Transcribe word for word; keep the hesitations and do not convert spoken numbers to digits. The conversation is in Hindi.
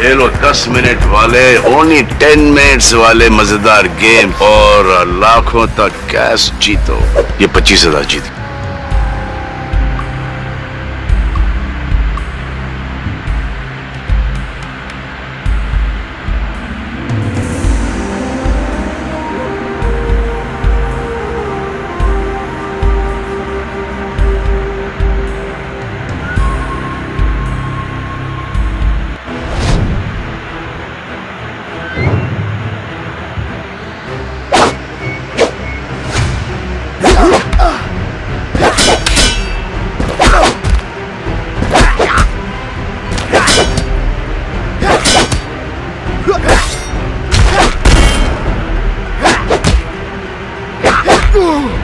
ये लो दस मिनट वाले ओनली टेन मिनट्स वाले मजेदार गेम और लाखों तक कैश जीतो। ये पच्चीस हजार जीत। Ooh!